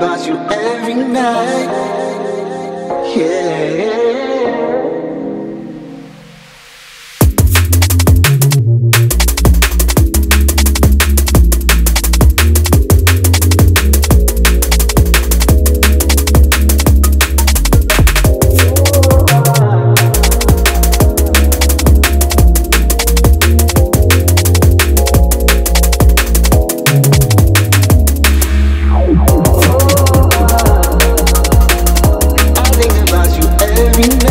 About you every night, yeah. We